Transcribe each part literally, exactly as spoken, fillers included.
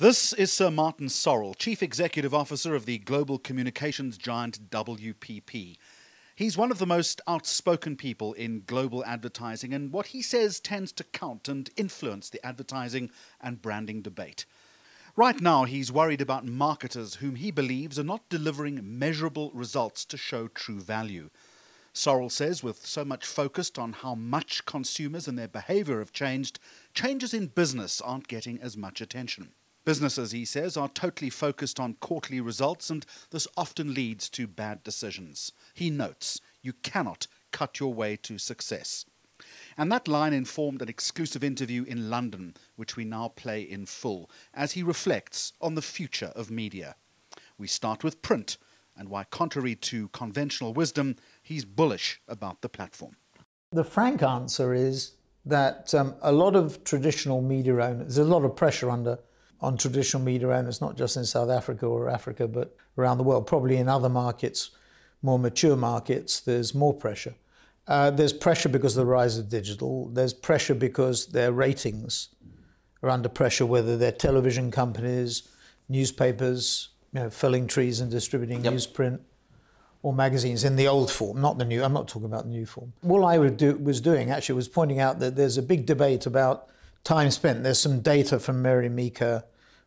This is Sir Martin Sorrell, Chief Executive Officer of the global communications giant W P P. He's one of the most outspoken people in global advertising, and what he says tends to count and influence the advertising and branding debate. Right now, he's worried about marketers whom he believes are not delivering measurable results to show true value. Sorrell says with so much focused on how much consumers and their behavior have changed, changes in business aren't getting as much attention. Businesses, he says, are totally focused on quarterly results, and this often leads to bad decisions. He notes, you cannot cut your way to success. And that line informed an exclusive interview in London, which we now play in full, as he reflects on the future of media. We start with print, and why, contrary to conventional wisdom, he's bullish about the platform. The frank answer is that um, a lot of traditional media owners, there's a lot of pressure under on traditional media owners, not just in South Africa or Africa, but around the world. Probably in other markets, more mature markets, there's more pressure. Uh, there's pressure because of the rise of digital. There's pressure because their ratings are under pressure, whether they're television companies, newspapers, you know, felling trees and distributing yep. newsprint, or magazines in the old form, not the new. I'm not talking about the new form. All I would do, was doing actually was pointing out that there's a big debate about time spent. There's some data from Mary Meeker,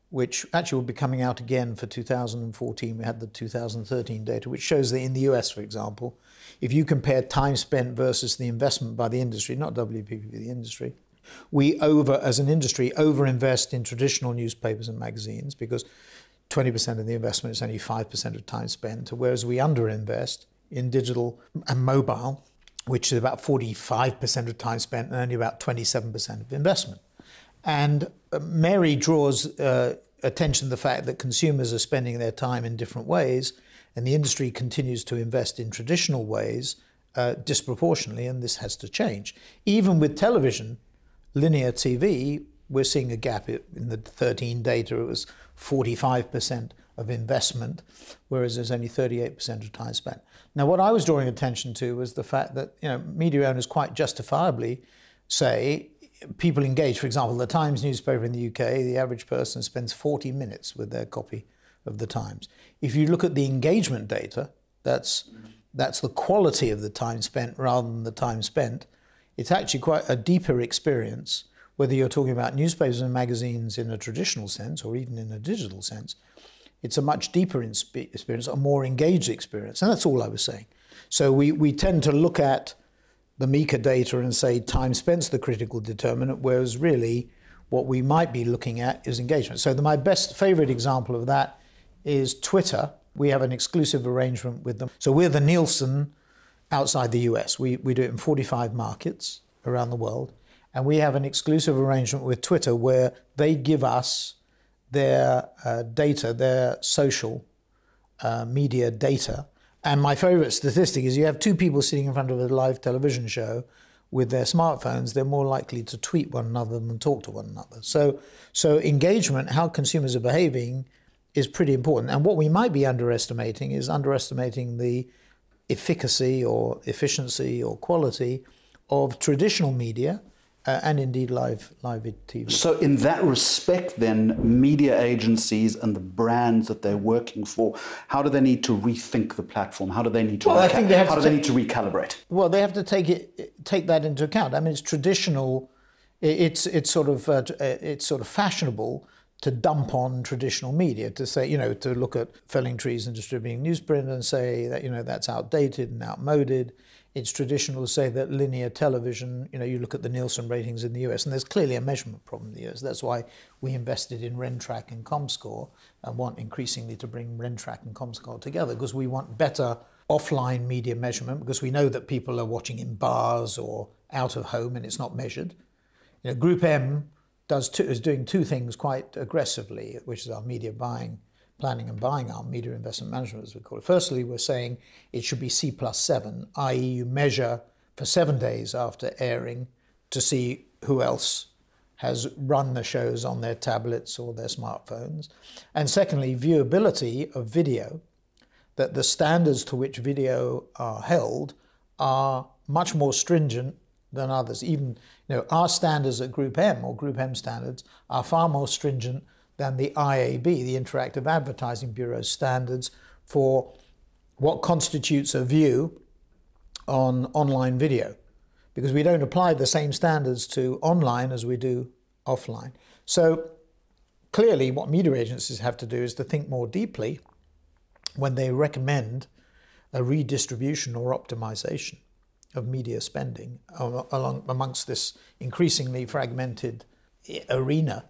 which actually will be coming out again for two thousand fourteen. We had the two thousand thirteen data, which shows that in the U S, for example, if you compare time spent versus the investment by the industry, not W P P, the industry, we over, as an industry, over-invest in traditional newspapers and magazines because twenty percent of the investment is only five percent of time spent, whereas we under-invest in digital and mobile, which is about forty-five percent of time spent and only about twenty-seven percent of investment. And Mary draws uh, attention to the fact that consumers are spending their time in different ways, and the industry continues to invest in traditional ways uh, disproportionately, and this has to change. Even with television, linear T V, we're seeing a gap. In the thirteen data, it was forty-five percent of investment, whereas there's only thirty-eight percent of time spent. Now, what I was drawing attention to was the fact that, you know, media owners quite justifiably say people engage. For example, the Times newspaper in the U K, the average person spends forty minutes with their copy of the Times. If you look at the engagement data, that's, that's the quality of the time spent rather than the time spent. It's actually quite a deeper experience, whether you're talking about newspapers and magazines in a traditional sense or even in a digital sense. It's a much deeper experience, a more engaged experience. And that's all I was saying. So we, we tend to look at the Meeker data and say time spent's the critical determinant, whereas really what we might be looking at is engagement. So the, my best favorite example of that is Twitter. We have an exclusive arrangement with them. So we're the Nielsen outside the U S. We, we do it in forty-five markets around the world. And we have an exclusive arrangement with Twitter where they give us their uh, data, their social uh, media data. And my favorite statistic is you have two people sitting in front of a live television show with their smartphones, they're more likely to tweet one another than talk to one another. So, so engagement, how consumers are behaving, is pretty important. And what we might be underestimating is underestimating the efficacy or efficiency or quality of traditional media, Uh, and indeed live, live T V. So in that respect then, media agencies and the brands that they're working for, how do they need to rethink the platform? How do they need to, well, I think they have how to do they need to recalibrate? Well, they have to take it, take that into account. I mean, it's traditional, it's, it's, sort of, uh, it's sort of fashionable to dump on traditional media, to say, you know, to look at felling trees and distributing newsprint and say that, you know, that's outdated and outmoded. It's traditional to say that linear television, you know, you look at the Nielsen ratings in the U S, and there's clearly a measurement problem in the U S. That's why we invested in Rentrak and Comscore and want increasingly to bring Rentrak and Comscore together because we want better offline media measurement because we know that people are watching in bars or out of home and it's not measured. You know, Group M does two, is doing two things quite aggressively, which is our media buying, planning and buying arm, media investment management, as we call it. Firstly, we're saying it should be C plus seven, that is you measure for seven days after airing to see who else has run the shows on their tablets or their smartphones. And secondly, viewability of video, that the standards to which video are held are much more stringent than others. Even, you know, our standards at Group M or Group M standards are far more stringent than the I A B, the Interactive Advertising Bureau standards for what constitutes a view on online video, because we don't apply the same standards to online as we do offline. So clearly what media agencies have to do is to think more deeply when they recommend a redistribution or optimization of media spending along amongst this increasingly fragmented arena.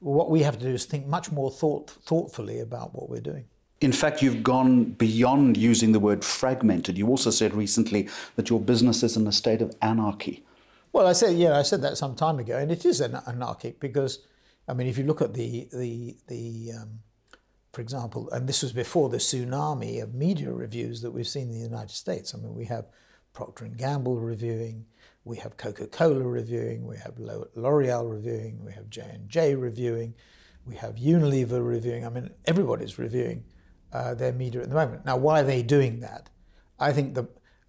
What we have to do is think much more thought, thoughtfully about what we're doing. In fact, you've gone beyond using the word fragmented. You also said recently that your business is in a state of anarchy. Well, I said, yeah, I said that some time ago, and it is an anarchic because, I mean, if you look at the, the, the um, for example, and this was before the tsunami of media reviews that we've seen in the United States. I mean, we have Procter and Gamble reviewing, we have Coca-Cola reviewing, we have L'Oreal reviewing, we have J and J reviewing, we have Unilever reviewing. I mean, everybody's reviewing Uh, their media at the moment. Now, why are they doing that? I think the,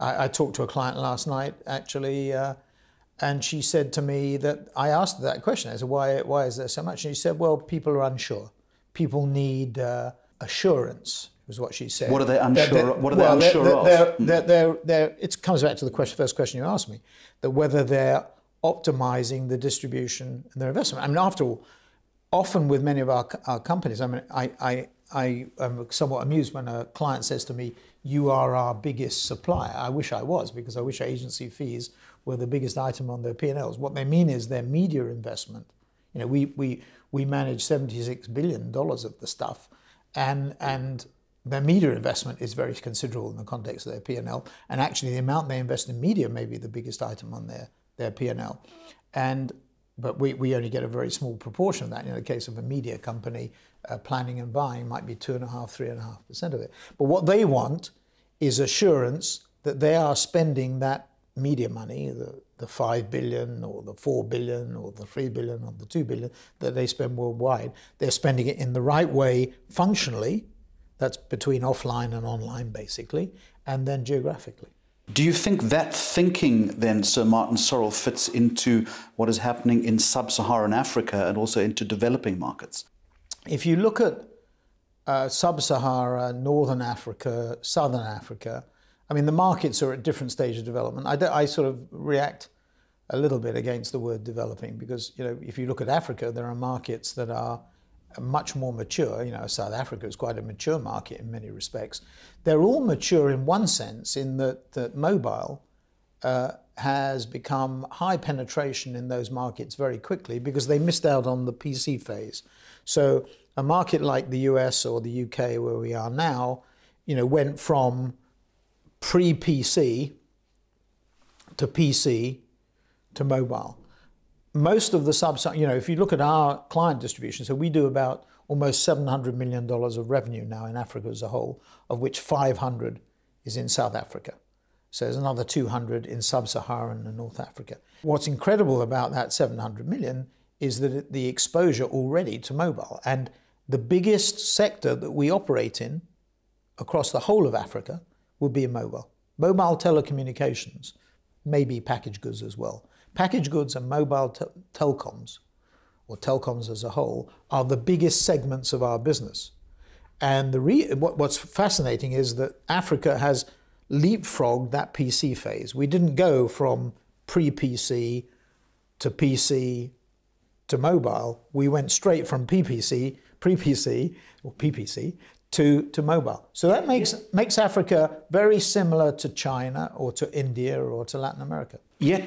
I, I talked to a client last night, actually, uh, and she said to me that I asked her that question. I said, why, why is there so much? And she said, well, people are unsure. People need uh, assurance, was what she said. What are they unsure, they're, they're, what are well, they unsure they're, they're, of? They're, they're, they're, they're, it comes back to the question, first question you asked me, that whether they're optimizing the distribution and their investment. I mean, after all, often with many of our, our companies, I mean, I, I I am somewhat amused when a client says to me, you are our biggest supplier. I wish I was, because I wish agency fees were the biggest item on their P and Ls. What they mean is their media investment. You know, we, we, we manage seventy-six billion dollars of the stuff, and, and their media investment is very considerable in the context of their P and L. And actually the amount they invest in media may be the biggest item on their, their P and L. And But we, we only get a very small proportion of that. In the case of a media company, uh, planning and buying might be two and a half, three and a half percent of it. But what they want is assurance that they are spending that media money, the, the five billion or the four billion or the three billion or the two billion that they spend worldwide. They're spending it in the right way functionally. That's between offline and online, basically, and then geographically. Do you think that thinking then, Sir Martin Sorrell, fits into what is happening in sub-Saharan Africa and also into developing markets? If you look at uh, sub-Sahara, northern Africa, southern Africa, I mean, the markets are at different stages of development. I, do, I sort of react a little bit against the word developing because, you know, if you look at Africa, there are markets that are much more mature. You know, South Africa is quite a mature market in many respects. They're all mature in one sense in that, that mobile uh, has become high penetration in those markets very quickly because they missed out on the P C phase. So a market like the U S or the U K where we are now, you know, went from pre-P C to P C to mobile. Most of the subs, you know, if you look at our client distribution, so we do about almost seven hundred million dollars of revenue now in Africa as a whole, of which five hundred is in South Africa. So there's another two hundred in sub-Saharan and North Africa. What's incredible about that seven hundred million is that the exposure already to mobile, and the biggest sector that we operate in across the whole of Africa will be mobile. Mobile telecommunications, maybe packaged goods as well. Packaged goods and mobile te telecoms, or telecoms as a whole, are the biggest segments of our business. And the re what, what's fascinating is that Africa has leapfrogged that P C phase. We didn't go from pre-P C to P C to mobile. We went straight from P P C, pre-P C, or P P C, to, to mobile. So that makes, makes Africa very similar to China or to India or to Latin America. Yet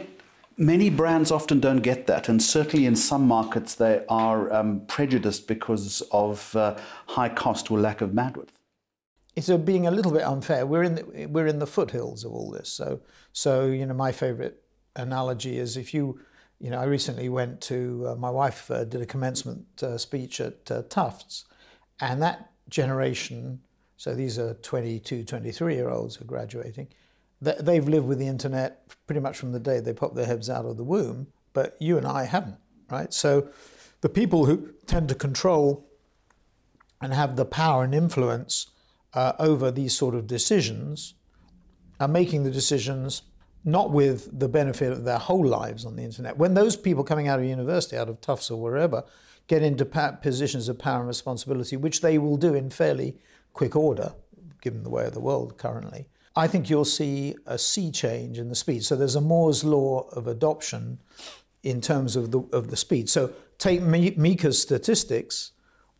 many brands often don't get that, and certainly in some markets they are um, prejudiced because of uh, high cost or lack of bandwidth. It's a, being a little bit unfair. We're in the, we're in the foothills of all this. So so you know, my favorite analogy is if you you know I recently went to uh, my wife uh, did a commencement uh, speech at uh, Tufts, and that generation, so these are twenty-two, twenty-three year olds who are graduating. They've lived with the internet pretty much from the day they popped their heads out of the womb, but you and I haven't, right? So the people who tend to control and have the power and influence uh, over these sort of decisions are making the decisions not with the benefit of their whole lives on the internet. When those people coming out of university, out of Tufts or wherever, get into positions of power and responsibility, which they will do in fairly quick order, given the way of the world currently, I think you'll see a sea change in the speed. So there's a Moore's law of adoption in terms of the, of the speed. So take Meeker's statistics,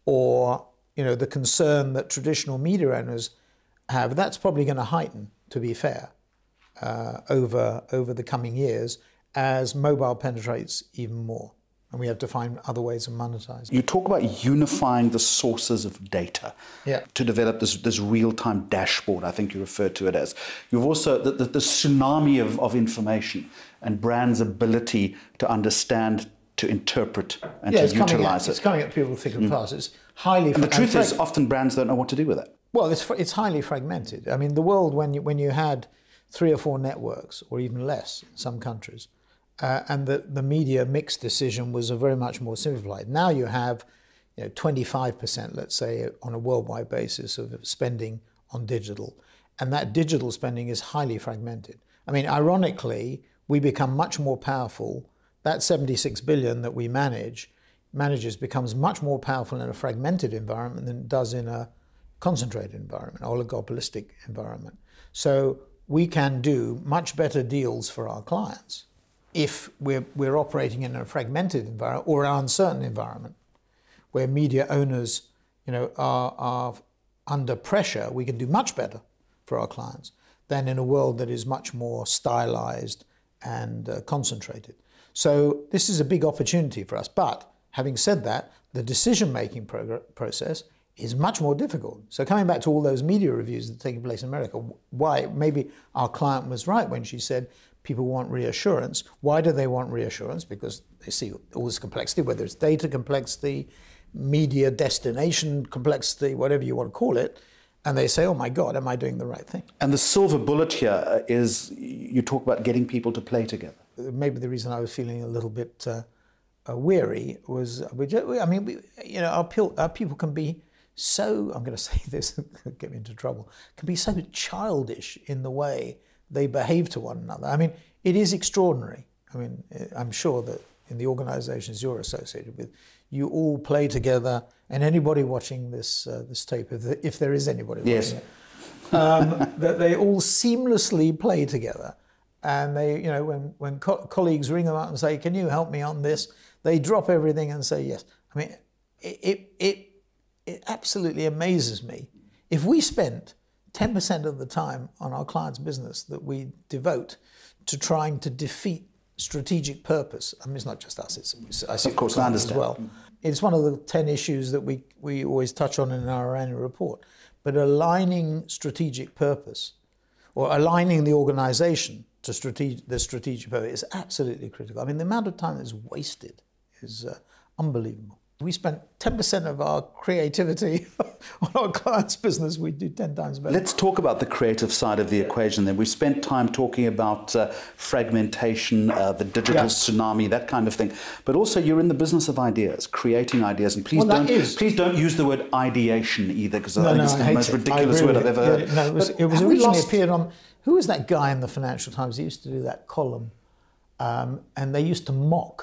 or you know, the concern that traditional media owners have, that's probably going to heighten, to be fair, uh, over, over the coming years as mobile penetrates even more. And we have to find other ways of monetizing. You talk about unifying the sources of data, yeah, to develop this, this real-time dashboard, I think you referred to it as. You've also, the, the, the tsunami of, of information and brands' ability to understand, to interpret, and yeah, to utilize it. It's coming at people thick and fast. It's highly fragmented. And the truth is, often brands don't know what to do with it. Well, it's, it's highly fragmented. I mean, the world, when you, when you had three or four networks, or even less in some countries, Uh, and the, the media mix decision was a very much more simplified. Now you have, you know, twenty-five percent, let's say, on a worldwide basis of spending on digital. And that digital spending is highly fragmented. I mean, ironically, we become much more powerful. That seventy-six billion that we manage, manages becomes much more powerful in a fragmented environment than it does in a concentrated environment, oligopolistic environment. So we can do much better deals for our clients if we're, we're operating in a fragmented environment or an uncertain environment where media owners, you know, are, are under pressure. We can do much better for our clients than in a world that is much more stylized and uh, concentrated. So this is a big opportunity for us. But having said that, the decision-making process is much more difficult. So coming back to all those media reviews that are taking place in America, why? Maybe our client was right when she said, people want reassurance. Why do they want reassurance? Because they see all this complexity, whether it's data complexity, media destination complexity, whatever you want to call it, and they say, oh my God, am I doing the right thing? And the silver bullet here is, you talk about getting people to play together. Maybe the reason I was feeling a little bit uh, weary was, we just, I mean, we, you know, our, our people can be so, I'm going to say this, get me into trouble, can be so childish in the way they behave to one another. I mean, it is extraordinary. I mean, I'm sure that in the organizations you're associated with, you all play together, and anybody watching this uh, this tape, if there is anybody yes. watching it, um, that they all seamlessly play together. And they, you know, when, when co colleagues ring them up and say, can you help me on this? They drop everything and say yes. I mean, it, it, it, it absolutely amazes me. If we spent ten percent of the time on our clients' business that we devote to trying to defeat strategic purpose. I mean, it's not just us, it's, it's I see of course clients as well. It's one of the ten issues that we, we always touch on in our annual report. But aligning strategic purpose, or aligning the organization to strate the strategic purpose, is absolutely critical. I mean, the amount of time that's wasted is uh, unbelievable. We spent ten percent of our creativity on our clients' business. We do ten times better. Let's talk about the creative side of the equation then. We've spent time talking about uh, fragmentation, uh, the digital yes. tsunami, that kind of thing. But also you're in the business of ideas, creating ideas. And please, well, don't, please don't use the word ideation either, because no, I think no, it's I the most it. ridiculous word I've ever heard. Yeah, no, it was, it was originally lost... appeared on... Who was that guy in the Financial Times? He used to do that column. Um, and they used to mock.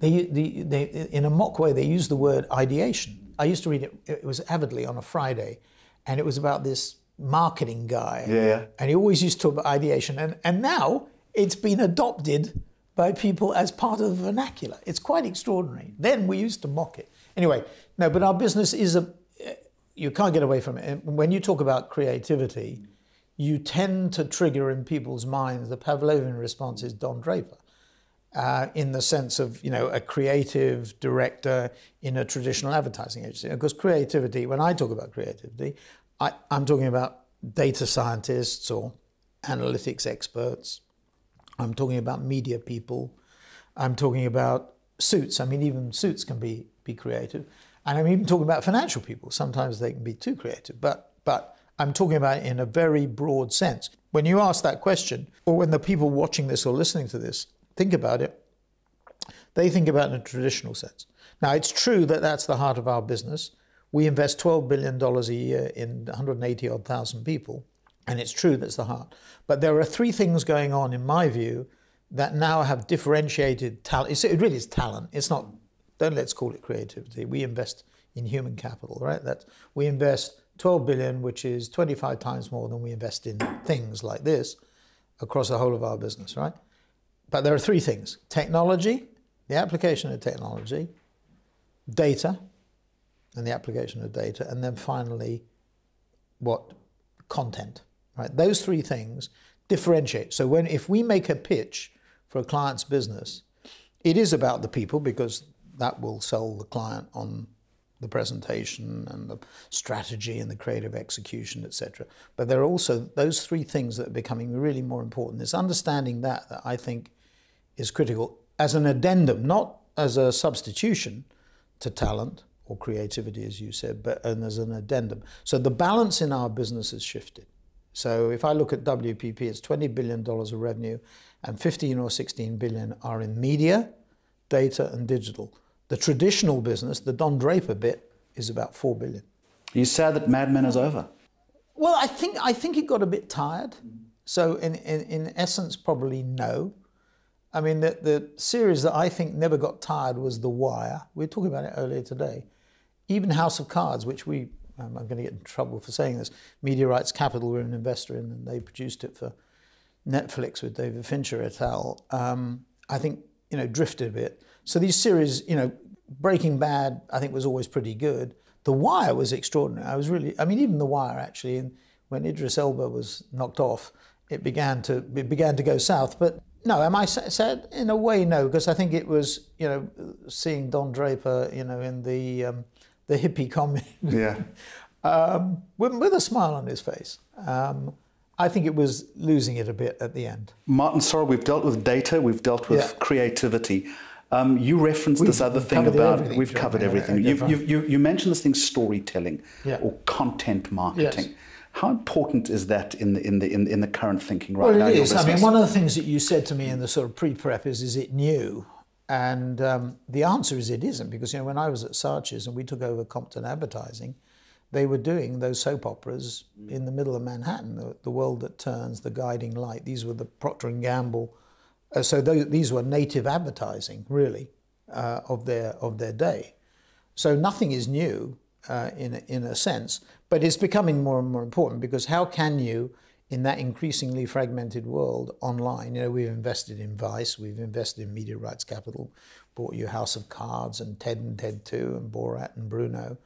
They, they, they, in a mock way, they used the word ideation. I used to read it, it was avidly on a Friday, and it was about this marketing guy. Yeah. And he always used to talk about ideation. And, and now it's been adopted by people as part of the vernacular. It's quite extraordinary. Then we used to mock it. Anyway, no, but our business is a, you can't get away from it. And when you talk about creativity, you tend to trigger in people's minds, the Pavlovian response is Don Draper. Uh, in the sense of, you know, a creative director in a traditional advertising agency. Of course, creativity, when I talk about creativity, I, I'm talking about data scientists or analytics experts. I'm talking about media people. I'm talking about suits. I mean, even suits can be, be creative. And I'm even talking about financial people. Sometimes they can be too creative, but, but I'm talking about it in a very broad sense. When you ask that question, or when the people watching this or listening to this think about it, they think about it in a traditional sense. Now, it's true that that's the heart of our business. We invest twelve billion dollars a year in one hundred eighty odd thousand people. And it's true, that's the heart. But there are three things going on, in my view, that now have differentiated talent. It's, it really is talent. It's not, don't let's call it creativity. We invest in human capital, right? That we invest twelve billion, which is twenty-five times more than we invest in things like this across the whole of our business, right? But there are three things: technology, the application of technology, data, and the application of data, and then finally, what? Content, right? Those three things differentiate. So when, if we make a pitch for a client's business, it is about the people, because that will sell the client on the presentation and the strategy and the creative execution, et cetera. But there are also those three things that are becoming really more important. It's understanding that that I think is critical as an addendum, not as a substitution to talent or creativity, as you said, but and as an addendum. So the balance in our business has shifted. So if I look at W P P, it's twenty billion dollars of revenue, and fifteen or sixteen billion are in media, data, and digital. The traditional business, the Don Draper bit, is about four billion. You said that Mad Men is over. Well, I think I think it got a bit tired. So in, in, in essence, probably no. I mean, the, the series that I think never got tired was The Wire. We were talking about it earlier today. Even House of Cards, which we, um, I'm going to get in trouble for saying this, Media Rights Capital were an investor in, and they produced it for Netflix with David Fincher et al. Um, I think, you know, drifted a bit. So these series, you know, Breaking Bad, I think, was always pretty good. The Wire was extraordinary. I was really, I mean, even The Wire, actually, and when Idris Elba was knocked off, it began to, it began to go south. But no, am I sad? In a way, no, because I think it was, you know, seeing Don Draper, you know, in the, um, the hippie comedy, yeah. um, with, with a smile on his face. Um, I think it was losing it a bit at the end. Martin Sorrell, we've dealt with data, we've dealt with yeah. creativity. Um, you referenced we've this other thing about, we've John, covered everything. Yeah, you've, you've, you, you mentioned this thing, storytelling yeah. or content marketing. Yes. How important is that in the, in the, in, in the current thinking right well, now? Well, it is. I mean, one of the things that you said to me in the sort of pre-prep is, is it new? And um, the answer is it isn't, because, you know, when I was at Saatchi's and we took over Compton Advertising, they were doing those soap operas in the middle of Manhattan, the, the World That Turns, The Guiding Light. These were the Procter and Gamble. Uh, so those, these were native advertising, really, uh, of their of their day. So nothing is new uh, in, a, in a sense, but it's becoming more and more important, because how can you, in that increasingly fragmented world online, you know, we've invested in Vice, we've invested in Media Rights Capital, bought you House of Cards and TED and TED two and Borat and Bruno.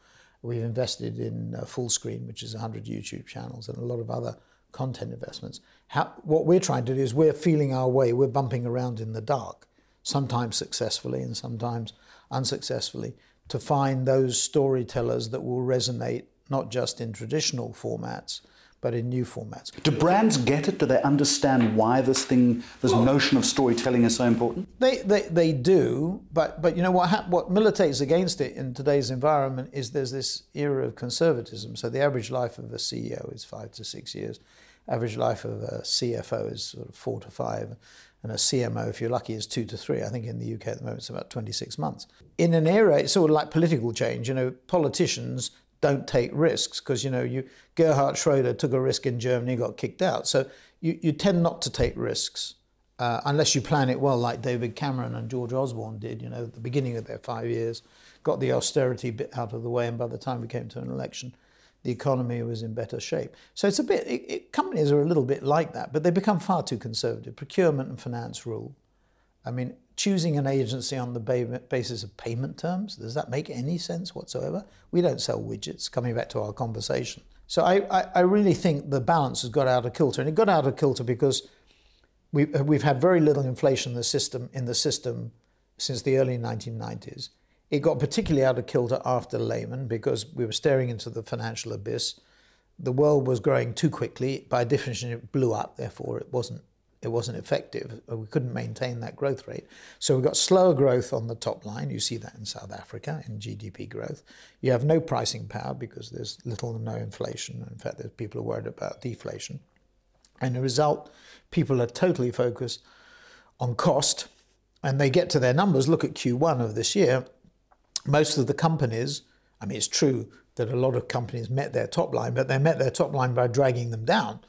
We've invested in uh, Full Screen, which is one hundred YouTube channels, and a lot of other content investments. How, what we're trying to do is we're feeling our way, we're bumping around in the dark, sometimes successfully and sometimes unsuccessfully, to find those storytellers that will resonate not just in traditional formats, but in new formats. Do brands get it? Do they understand why this thing, this well, notion of storytelling is so important? They, they, they do, but, but you know, what, what militates against it in today's environment is there's this era of conservatism. So the average life of a C E O is five to six years. Average life of a C F O is sort of four to five. And a C M O, if you're lucky, is two to three. I think in the U K at the moment, it's about twenty-six months. In an era, it's sort of like political change. You know, politicians don't take risks, because, you know, you, Gerhard Schroeder took a risk in Germany, got kicked out. So you, you tend not to take risks uh, unless you plan it well, like David Cameron and George Osborne did, you know, at the beginning of their five years, got the austerity bit out of the way, and by the time we came to an election, the economy was in better shape. So it's a bit, it, it, companies are a little bit like that, but they become far too conservative. Procurement and finance rule. I mean, choosing an agency on the basis of payment terms, does that make any sense whatsoever? We don't sell widgets, coming back to our conversation. So I, I, I really think the balance has got out of kilter, and it got out of kilter because we, we've had very little inflation in the system, in the system since the early nineteen nineties. It got particularly out of kilter after Lehman, because we were staring into the financial abyss. The world was growing too quickly. By definition, it blew up, therefore it wasn't It wasn't effective. We couldn't maintain that growth rate. So we've got slower growth on the top line. You see that in South Africa, in G D P growth. You have no pricing power because there's little or no inflation. In fact, there's people are worried about deflation. And the result, people are totally focused on cost. And they get to their numbers. Look at Q one of this year. Most of the companies, I mean, it's true that a lot of companies met their top line, but they met their top line by dragging them down.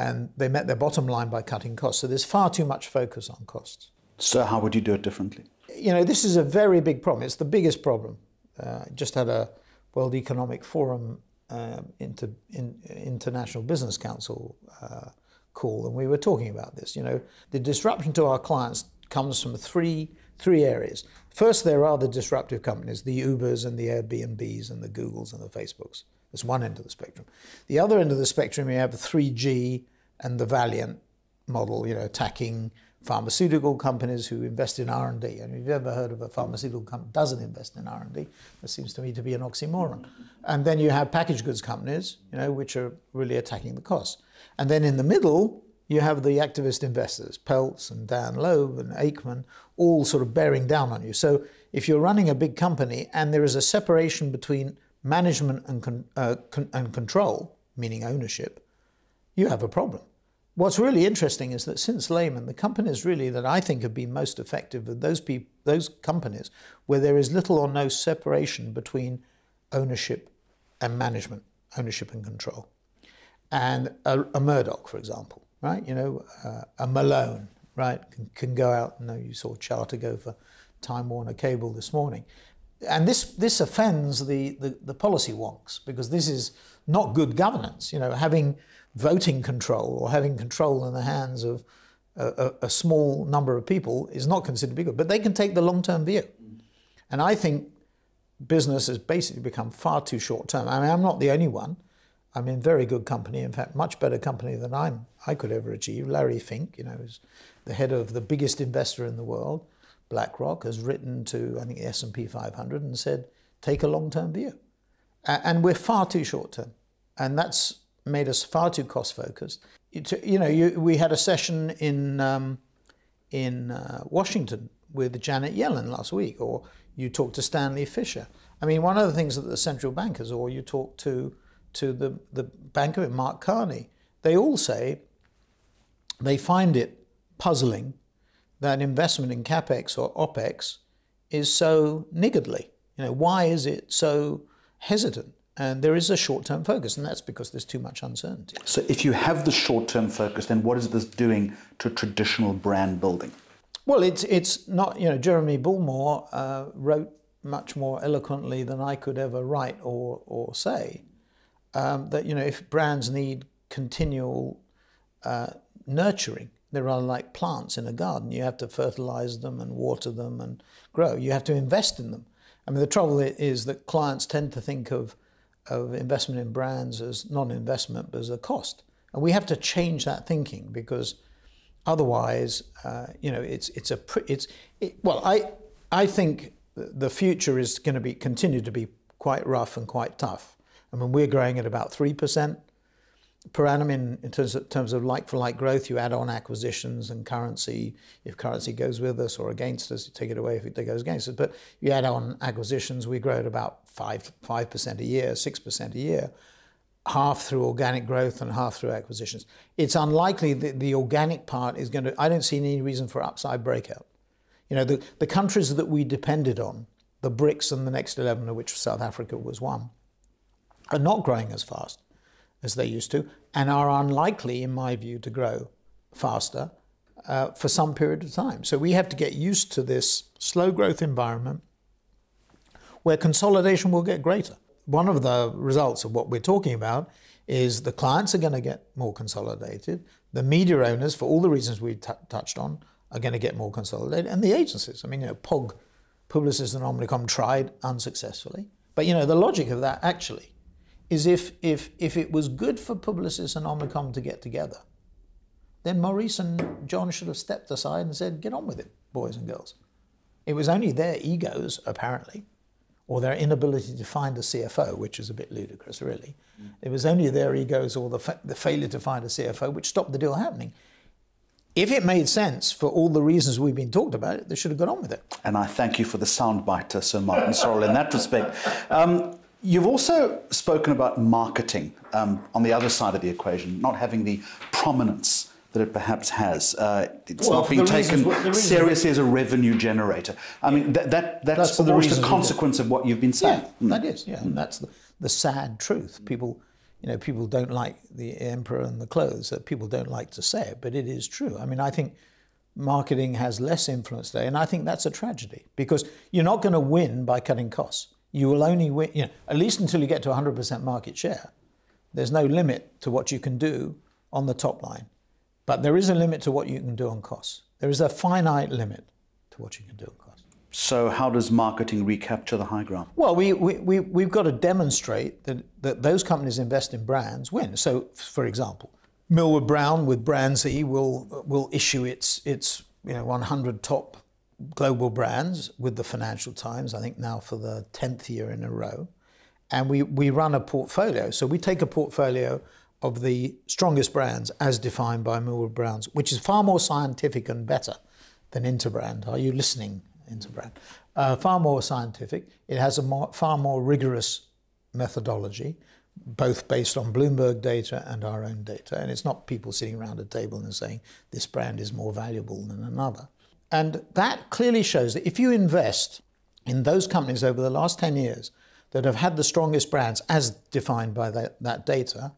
and they met their bottom line by cutting costs. So there's far too much focus on costs. So how would you do it differently? You know, this is a very big problem. It's the biggest problem. Uh, I just had a World Economic Forum uh, inter, in, International Business Council uh, call, and we were talking about this. You know, the disruption to our clients comes from three three areas. First, there are the disruptive companies, the Ubers and the Airbnbs and the Googles and the Facebooks. That's one end of the spectrum. The other end of the spectrum, you have the three G and the Valiant model, you know, attacking pharmaceutical companies who invest in R and D. And if you've ever heard of a pharmaceutical company doesn't invest in R and D, that seems to me to be an oxymoron. And then you have packaged goods companies, you know, which are really attacking the cost. And then in the middle, you have the activist investors, Peltz and Dan Loeb and Aikman, all sort of bearing down on you. So if you're running a big company and there is a separation between management and, con uh, con and control, meaning ownership, you have a problem. What's really interesting is that since Lehman, the companies really that I think have been most effective are those, those companies where there is little or no separation between ownership and management, ownership and control. And a, a Murdoch, for example, right? You know, uh, a Malone, right, can, can go out. You know, you saw Charter go for Time Warner Cable this morning. And this, this offends the, the, the policy wonks, because this is not good governance. You know, having voting control or having control in the hands of a, a, a small number of people is not considered to be good. But they can take the long-term view. And I think business has basically become far too short-term. I mean, I'm not the only one. I'm in very good company, in fact, much better company than I'm, I could ever achieve. Larry Fink, you know, is the head of the biggest investor in the world, BlackRock, has written to, I think, the S and P five hundred and said, take a long-term view. And we're far too short-term. And that's made us far too cost-focused. You know, you, we had a session in, um, in uh, Washington with Janet Yellen last week, or you talked to Stanley Fisher. I mean, one of the things that the central bankers, or you talk to, to the, the bank of it, Mark Carney, they all say they find it puzzling that investment in CapEx or OpEx is so niggardly. You know, why is it so hesitant? And there is a short-term focus, and that's because there's too much uncertainty. So if you have the short-term focus, then what is this doing to traditional brand building? Well, it's, it's not, you know, Jeremy Bullmore uh, wrote much more eloquently than I could ever write or, or say, um, that, you know, if brands need continual uh, nurturing, they're like plants in a garden. You have to fertilize them and water them and grow. You have to invest in them. I mean, the trouble is that clients tend to think of, of investment in brands as non-investment, but as a cost. And we have to change that thinking, because otherwise, uh, you know, it's, it's a, it's, it, well, I, I think the future is going to be, continue to be quite rough and quite tough. I mean, we're growing at about three percent. Per annum in, in terms of, terms of like-for-like growth. You add on acquisitions and currency, if currency goes with us or against us. You take it away if it goes against us. But you add on acquisitions, we grow at about five five percent a year, six percent a year, half through organic growth and half through acquisitions. It's unlikely that the organic part is going to. I don't see any reason for upside breakout. You know, the the countries that we depended on, the BRICS and the next eleven, of which South Africa was one, are not growing as fast as they used to, and are unlikely, in my view, to grow faster uh, for some period of time. So we have to get used to this slow growth environment where consolidation will get greater. One of the results of what we're talking about is the clients are going to get more consolidated, the media owners, for all the reasons we touched on, are going to get more consolidated, and the agencies. I mean, you know, P O G, Publicis and Omnicom tried unsuccessfully. But, you know, the logic of that actually is if, if, if it was good for Publicis and Omnicom to get together, then Maurice and John should have stepped aside and said, get on with it, boys and girls. It was only their egos, apparently, or their inability to find a C F O, which is a bit ludicrous, really. Mm. It was only their egos or the, fa the failure to find a C F O which stopped the deal happening. If it made sense for all the reasons we've been talked about, it, they should have got on with it. And I thank you for the soundbite, Sir Martin Sorrell, in that respect. Um, You've also spoken about marketing um, on the other side of the equation, not having the prominence that it perhaps has. Uh, it's well, not being taken reasons, seriously as a revenue generator. I mean, that, that, that's, that's almost a consequence of what you've been saying. Yeah, mm. That is, yeah. Mm. And that's the, the sad truth. People, you know, people don't like the emperor and the clothes, that people don't like to say it, but it is true. I mean, I think marketing has less influence today, and I think that's a tragedy, because you're not going to win by cutting costs. You will only win, you know, at least until you get to one hundred percent market share. There's no limit to what you can do on the top line, but there is a limit to what you can do on costs. There is a finite limit to what you can do on costs. So how does marketing recapture the high ground? Well, we, we, we, we've got to demonstrate that, that those companies invest in brands win. So, for example, Millward Brown with Brand Z will, will issue its, its you know, one hundred top global brands with the Financial Times, I think now for the tenth year in a row. And we, we run a portfolio. So we take a portfolio of the strongest brands as defined by Millward Brown's, which is far more scientific and better than Interbrand. Are you listening? Interbrand, uh, far more scientific. It has a more, far more rigorous methodology, both based on Bloomberg data and our own data. And it's not people sitting around a table and saying, this brand is more valuable than another. And that clearly shows that if you invest in those companies over the last ten years that have had the strongest brands as defined by that, that data,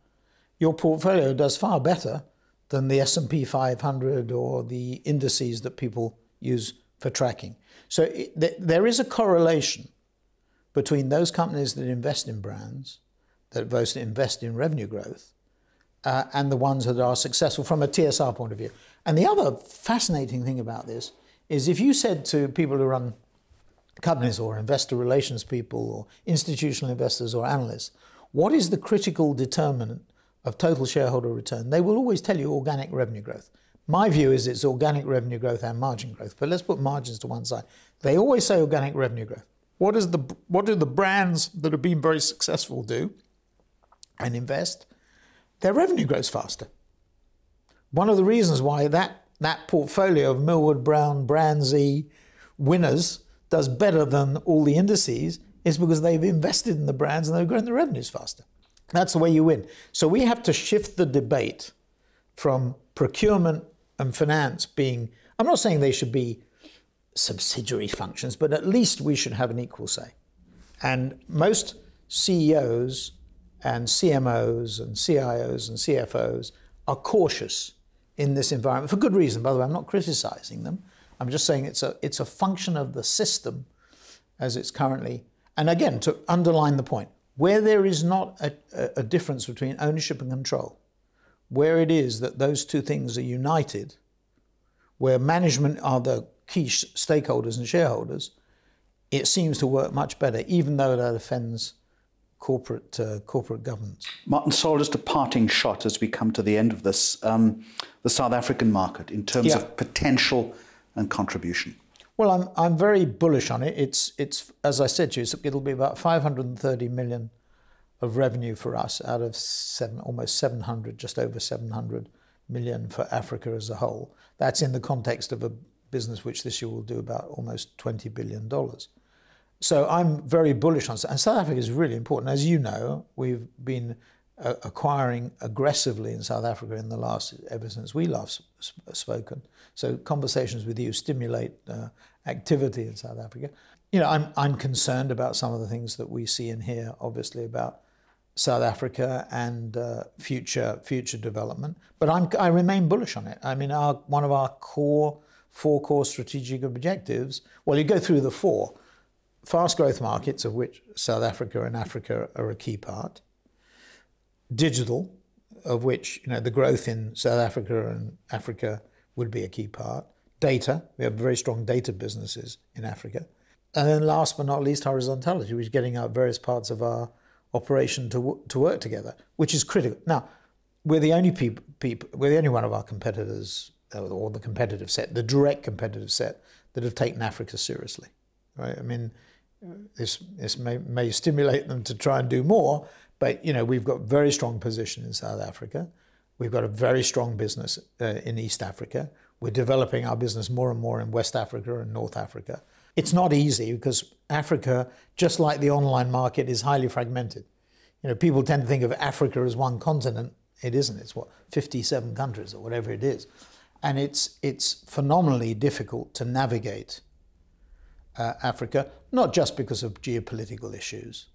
your portfolio does far better than the S and P five hundred or the indices that people use for tracking. So it, th there is a correlation between those companies that invest in brands, that invest in revenue growth, uh, and the ones that are successful from a T S R point of view. And the other fascinating thing about this is if you said to people who run companies or investor relations people or institutional investors or analysts, what is the critical determinant of total shareholder return? They will always tell you organic revenue growth. My view is it's organic revenue growth and margin growth, but let's put margins to one side. They always say organic revenue growth. What is the, what do the brands that have been very successful do and invest? Their revenue grows faster. One of the reasons why that, that portfolio of Millward Brown, Brand Z winners does better than all the indices is because they've invested in the brands and they've grown the revenues faster. That's the way you win. So we have to shift the debate from procurement and finance being, I'm not saying they should be subsidiary functions, but at least we should have an equal say. And most C E Os and C M Os and C I Os and C F Os are cautious in this environment, for good reason. By the way, I'm not criticizing them. I'm just saying it's a, it's a function of the system as it's currently. And again, to underline the point, where there is not a, a difference between ownership and control, where it is that those two things are united, where management are the key stakeholders and shareholders, it seems to work much better, even though that offends corporate, uh, corporate governance. Martin Sorrell, just a parting shot as we come to the end of this, um, the South African market in terms yeah. of potential and contribution. Well, I'm, I'm very bullish on it. It's, it's, as I said to you, it'll be about five hundred thirty million of revenue for us out of seven, almost seven hundred, just over seven hundred million for Africa as a whole. That's in the context of a business which this year will do about almost twenty billion dollars. So I'm very bullish on it. And South Africa is really important. As you know, we've been uh, acquiring aggressively in South Africa in the last, ever since we last spoken. So conversations with you stimulate uh, activity in South Africa. You know, I'm, I'm concerned about some of the things that we see and hear, obviously, about South Africa and uh, future future development, but I'm, I remain bullish on it. I mean, our, one of our core, four core strategic objectives, well, you go through the four, fast growth markets, of which South Africa and Africa are a key part, digital, of which, you know, the growth in South Africa and Africa would be a key part, data, we have very strong data businesses in Africa, and then last but not least, horizontality, which is getting our various parts of our operation to to work together, which is critical. Now, we're the only people, people, we're the only one of our competitors, or the competitive set, the direct competitive set, that have taken Africa seriously. Right? I mean, this this may may stimulate them to try and do more, but you know, we've got very strong position in South Africa. We've got a very strong business uh, in East Africa. We're developing our business more and more in West Africa and North Africa. It's not easy because Africa, just like the online market, is highly fragmented. You know, people tend to think of Africa as one continent. It isn't. It's what, fifty-seven countries or whatever it is, and it's it's phenomenally difficult to navigate uh, Africa, not just because of geopolitical issues,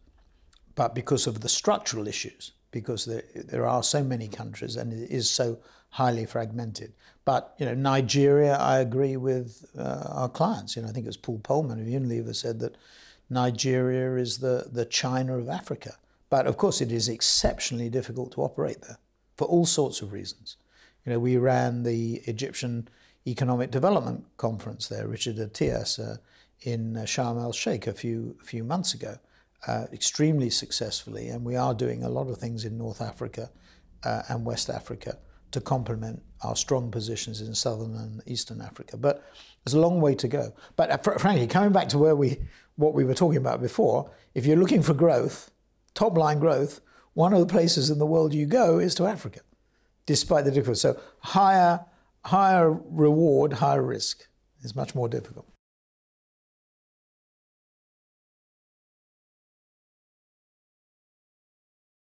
but because of the structural issues because there, there are so many countries and it is so highly fragmented. But, you know, Nigeria, I agree with uh, our clients. You know, I think it was Paul Polman of Unilever said that Nigeria is the, the China of Africa. But, of course, it is exceptionally difficult to operate there for all sorts of reasons. You know, we ran the Egyptian Economic Development Conference there, Richard Atias, uh, in Sharm el-Sheikh a few, a few months ago, uh, extremely successfully. And we are doing a lot of things in North Africa uh, and West Africa to complement our strong positions in Southern and Eastern Africa. But there's a long way to go. But uh, fr frankly, coming back to where we, what we were talking about before, if you're looking for growth, top-line growth, one of the places in the world you go is to Africa, despite the difference. So higher, higher reward, higher risk is much more difficult.